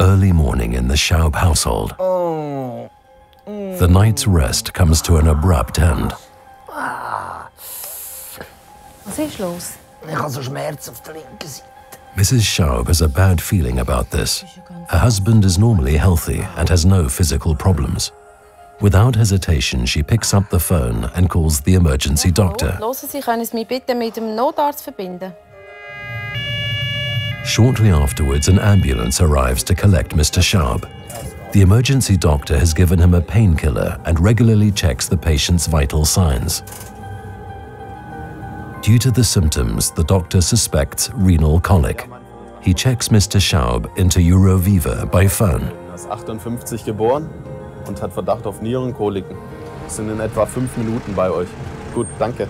early morning in the Schaub household. The night's rest comes to an abrupt end. Mrs. Schaub has a bad feeling about this. Her husband is normally healthy and has no physical problems. Without hesitation, she picks up the phone and calls the emergency doctor. Shortly afterwards, an ambulance arrives to collect Mr. Schaub. The emergency doctor has given him a painkiller and regularly checks the patient's vital signs. Due to the symptoms, the doctor suspects renal colic. He checks Mr. Schaub into Uroviva by phone. Und hat Verdacht auf Nierenkoliken. Sind in etwa 5 Minuten bei euch. Gut, danke.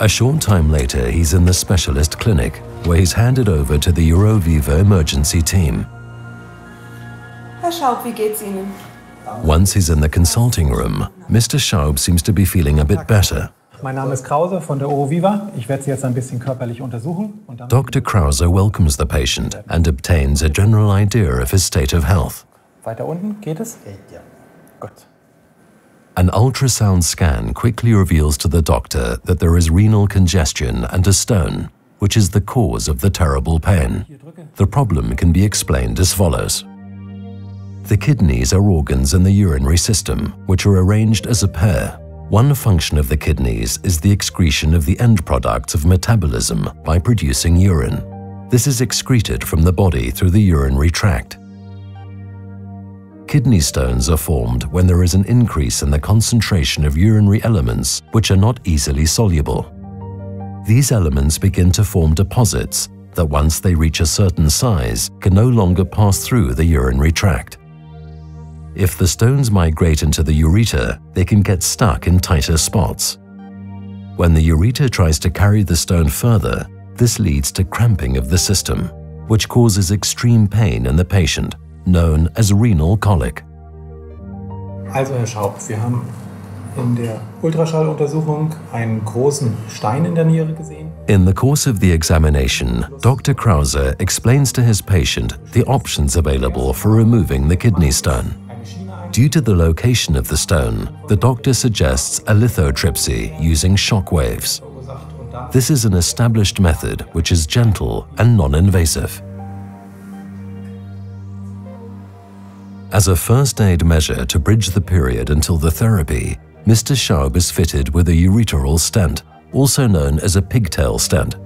A short time later, he's in the specialist clinic, where he's handed over to the Uroviva emergency team. Herr Schaub, wie geht's Ihnen? Once he's in the consulting room, Mr. Schaub seems to be feeling a bit better. Mein Name ist Krause von der Uroviva. Ich werde Sie jetzt ein bisschen körperlich untersuchen. Dr. Krauser welcomes the patient and obtains a general idea of his state of health. Weiter unten geht es? Ja. Gut. An ultrasound scan quickly reveals to the doctor that there is renal congestion and a stone, which is the cause of the terrible pain. The problem can be explained as follows. The kidneys are organs in the urinary system, which are arranged as a pair. One function of the kidneys is the excretion of the end products of metabolism by producing urine. This is excreted from the body through the urinary tract. Kidney stones are formed when there is an increase in the concentration of urinary elements which are not easily soluble. These elements begin to form deposits that, once they reach a certain size, can no longer pass through the urinary tract. If the stones migrate into the ureter, they can get stuck in tighter spots. When the ureter tries to carry the stone further, this leads to cramping of the system, which causes extreme pain in the patient, known as renal colic. Also, Herr Schaub, wir haben in der Ultraschalluntersuchung einen großen Stein in der Niere gesehen. In the course of the examination, Dr. Krause explains to his patient the options available for removing the kidney stone. Due to the location of the stone, the doctor suggests a lithotripsy using shock waves. This is an established method which is gentle and non-invasive. As a first aid measure to bridge the period until the therapy, Mr. Schaub is fitted with a ureteral stent, also known as a pigtail stent.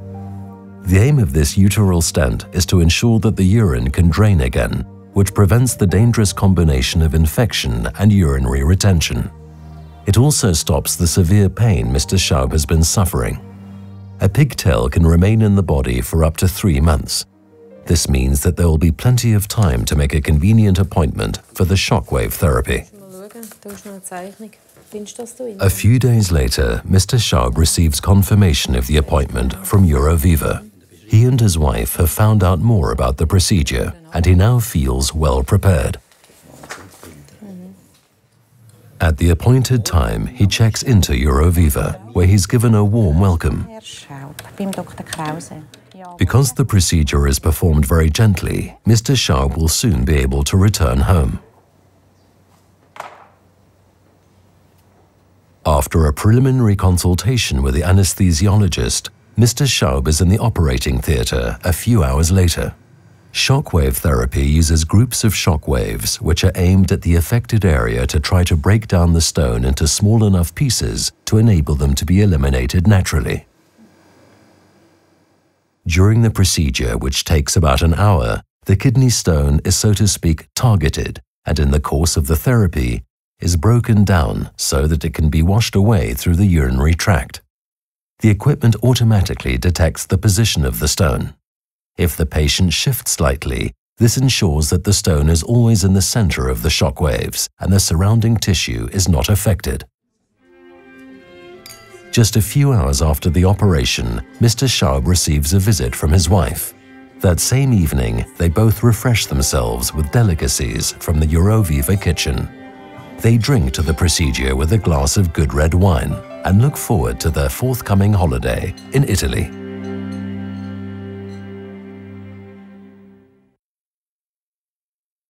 The aim of this ureteral stent is to ensure that the urine can drain again, which prevents the dangerous combination of infection and urinary retention. It also stops the severe pain Mr. Schaub has been suffering. A pigtail can remain in the body for up to 3 months. This means that there will be plenty of time to make a convenient appointment for the shockwave therapy. A few days later, Mr. Schaub receives confirmation of the appointment from Uroviva. He and his wife have found out more about the procedure, and he now feels well prepared. At the appointed time, he checks into Uroviva, where he's given a warm welcome. Because the procedure is performed very gently, Mr. Schaub will soon be able to return home. After a preliminary consultation with the anesthesiologist, Mr. Schaub is in the operating theatre a few hours later. Shockwave therapy uses groups of shockwaves which are aimed at the affected area to try to break down the stone into small enough pieces to enable them to be eliminated naturally. During the procedure, which takes about an hour, the kidney stone is, so to speak, targeted, and in the course of the therapy, is broken down so that it can be washed away through the urinary tract. The equipment automatically detects the position of the stone. If the patient shifts slightly, this ensures that the stone is always in the center of the shock waves and the surrounding tissue is not affected. Just a few hours after the operation, Mr. Schaub receives a visit from his wife. That same evening, they both refresh themselves with delicacies from the Uroviva kitchen. They drink to the procedure with a glass of good red wine and look forward to their forthcoming holiday in Italy.